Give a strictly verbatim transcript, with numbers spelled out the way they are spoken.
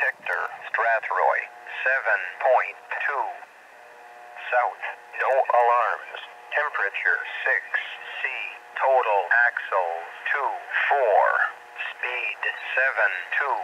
Sector Strathroy, seven point two. South, no alarms. Temperature six C. Total axles two four. Speed seven two.